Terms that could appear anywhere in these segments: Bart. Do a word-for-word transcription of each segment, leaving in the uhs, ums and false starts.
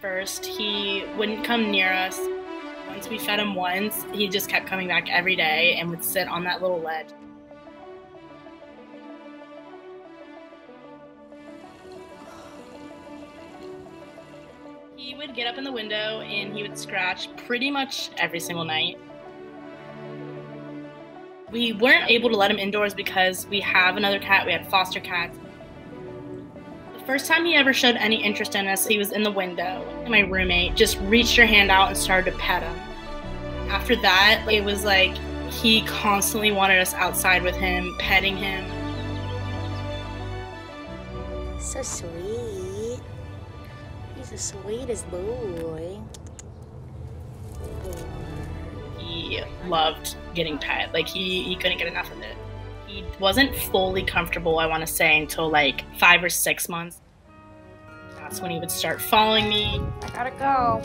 first, he wouldn't come near us. Once we fed him once, he just kept coming back every day and would sit on that little ledge. He would get up in the window and he would scratch pretty much every single night. We weren't able to let him indoors because we have another cat, we had foster cats. The first time he ever showed any interest in us, he was in the window. My roommate just reached her hand out and started to pet him. After that, it was like he constantly wanted us outside with him, petting him. So sweet. He's the sweetest boy. He loved getting pet. Like he, he couldn't get enough of it. He wasn't fully comfortable, I want to say, until like five or six months. That's when he would start following me. I gotta go.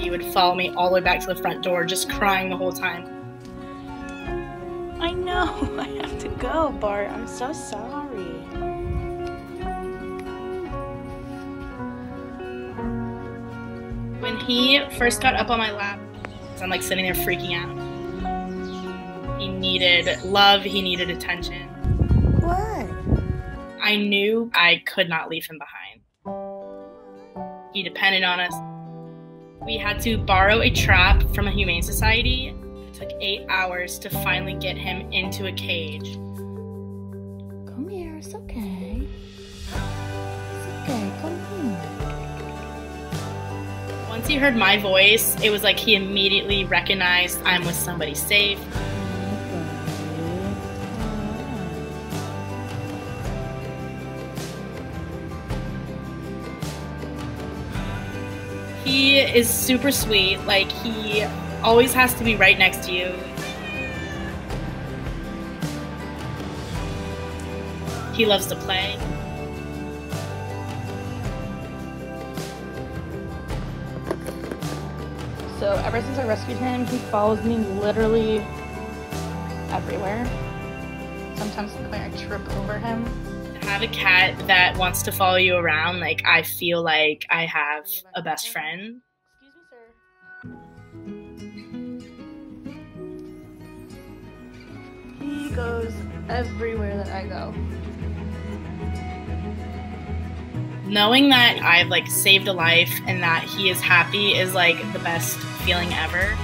He would follow me all the way back to the front door, just crying the whole time. I know, I have to go, Bart. I'm so sorry. When he first got up on my lap, I'm like sitting there freaking out. He needed love, he needed attention. What? I knew I could not leave him behind. He depended on us. We had to borrow a trap from a humane society. It took eight hours to finally get him into a cage. Come here, it's okay. It's okay, come here. Once he heard my voice, it was like he immediately recognized I'm with somebody safe. He is super sweet, like he always has to be right next to you. He loves to play. So ever since I rescued him, he follows me literally everywhere. Sometimes I trip over him. To have a cat that wants to follow you around, like I feel like I have a best friend. Excuse me, sir. He goes everywhere that I go. Knowing that I've like saved a life and that he is happy is like the best feeling ever.